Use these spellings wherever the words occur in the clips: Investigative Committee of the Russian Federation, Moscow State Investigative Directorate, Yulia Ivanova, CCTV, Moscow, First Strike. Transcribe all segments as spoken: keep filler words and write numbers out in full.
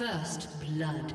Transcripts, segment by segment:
First blood.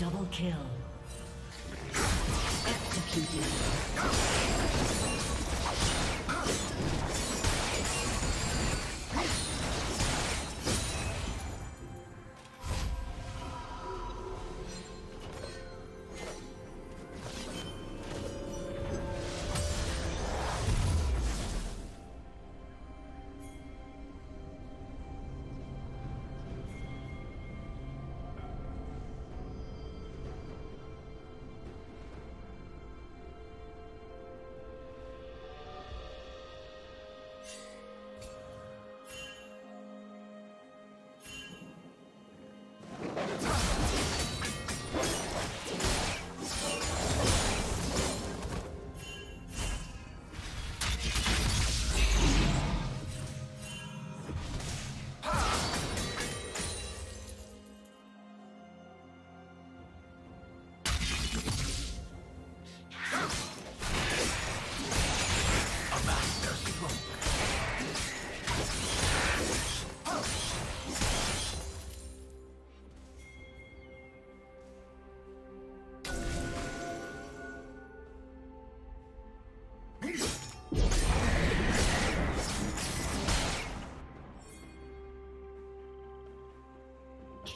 Double kill. Executed.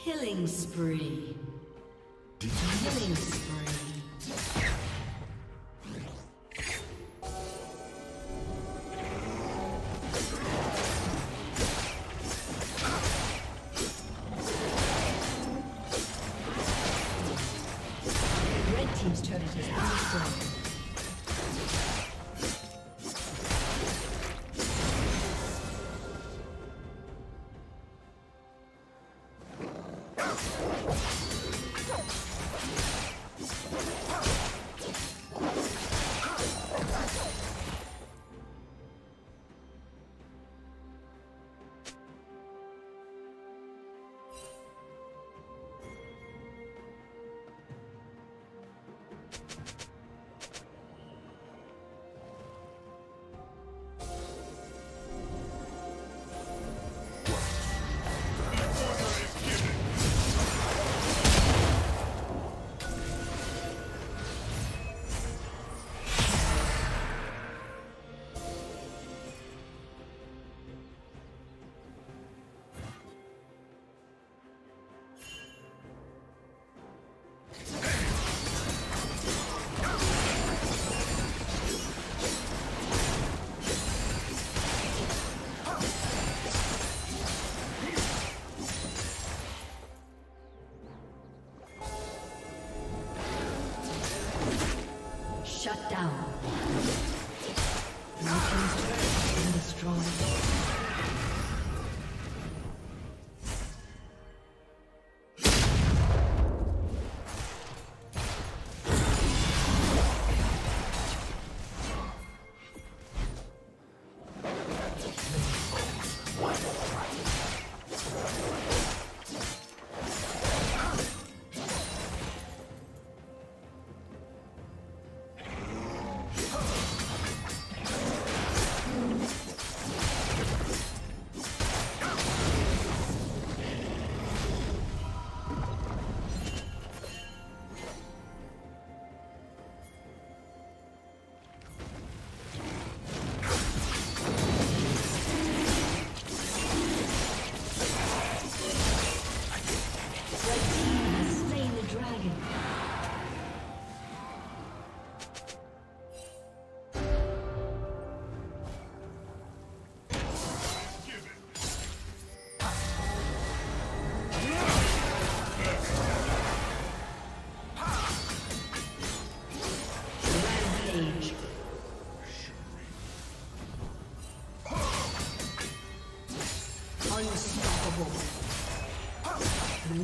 Killing spree. Did you Killing spree. Red team's turret is destroyed. Shut down. Your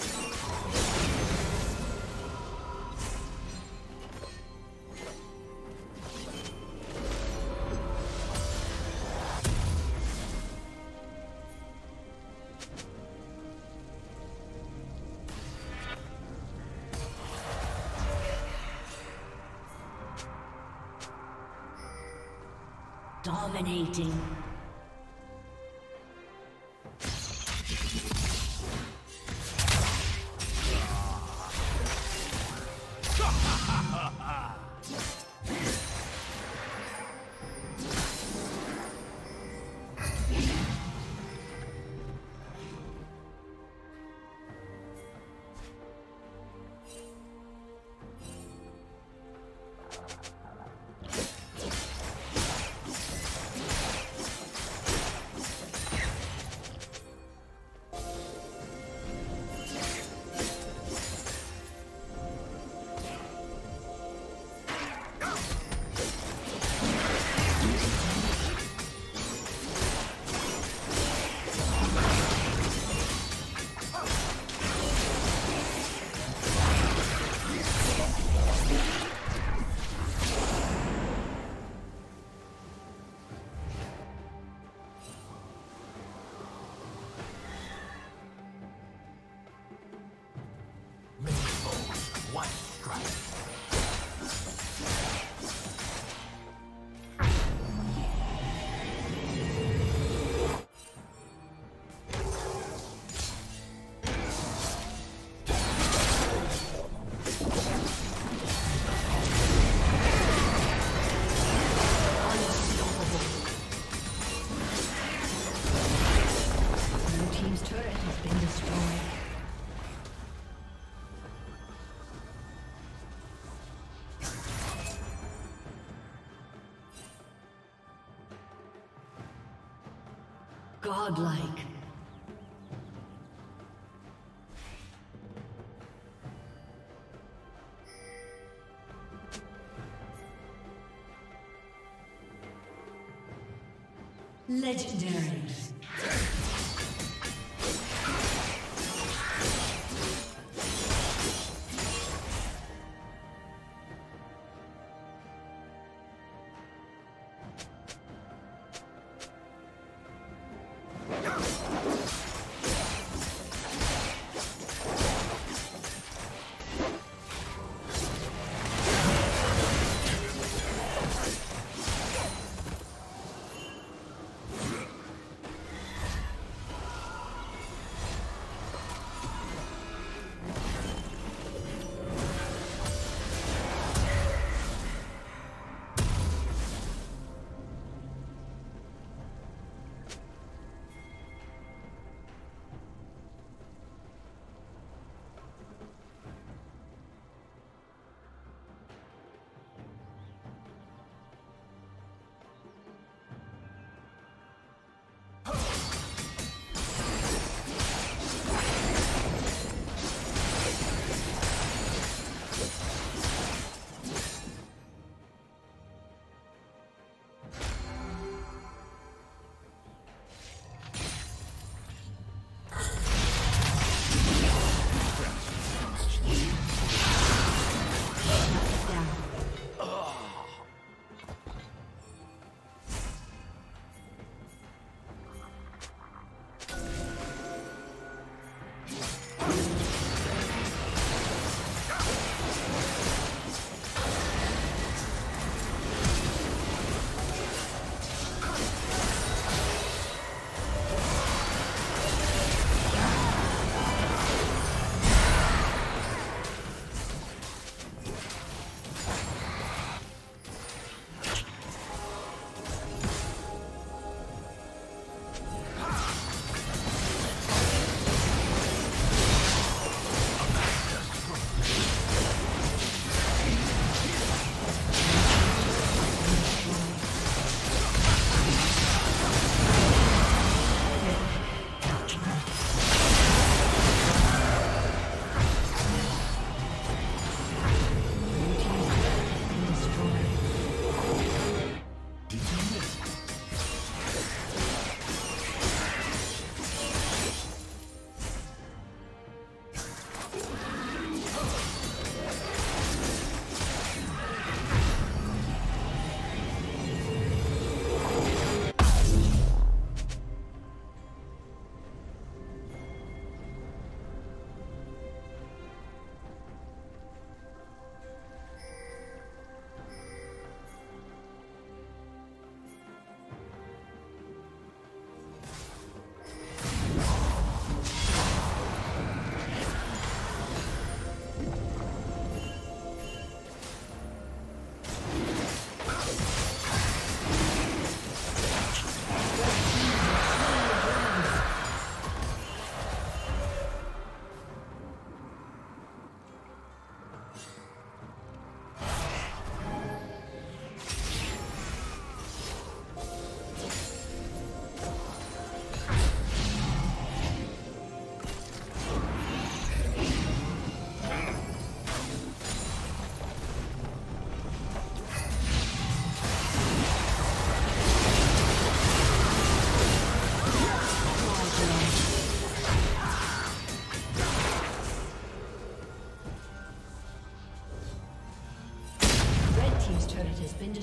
Blue team's turret has been destroyed. A master dominating. Godlike. Legendary.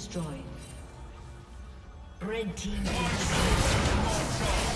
destroyed. Red team has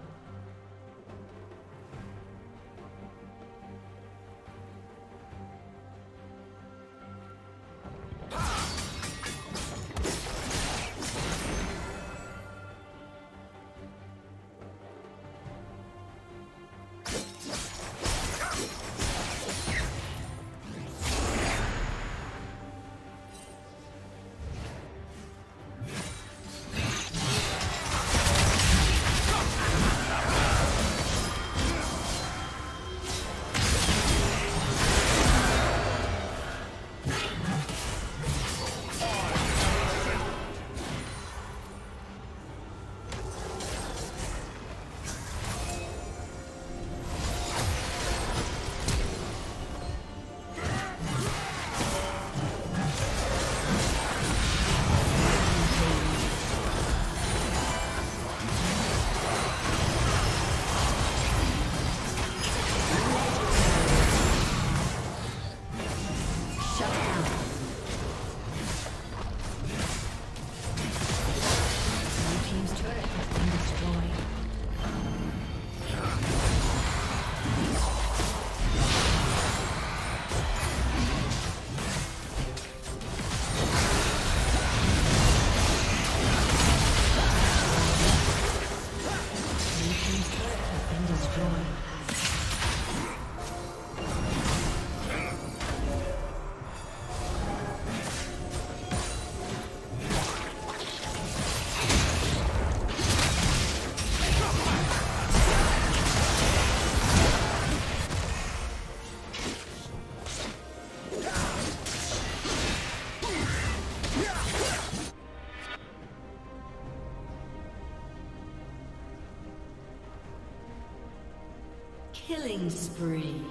Killing spree.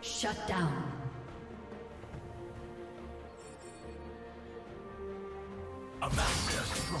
Shut down. A master's stroke.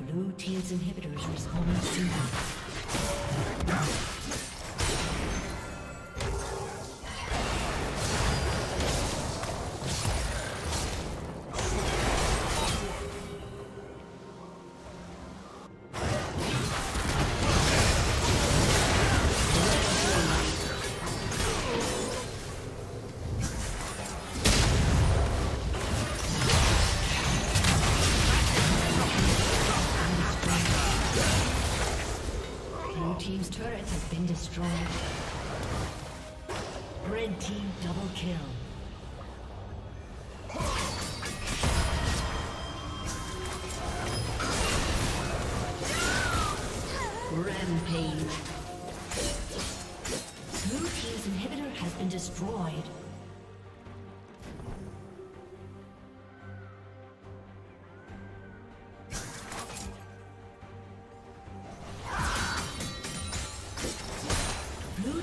Blue team's inhibitors respawning soon. Team's turret has been destroyed. Red team double kill. Rampage. Blue team's inhibitor has been destroyed. Blue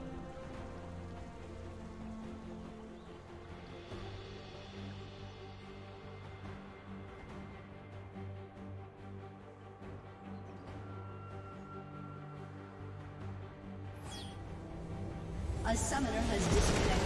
A summoner has disconnected.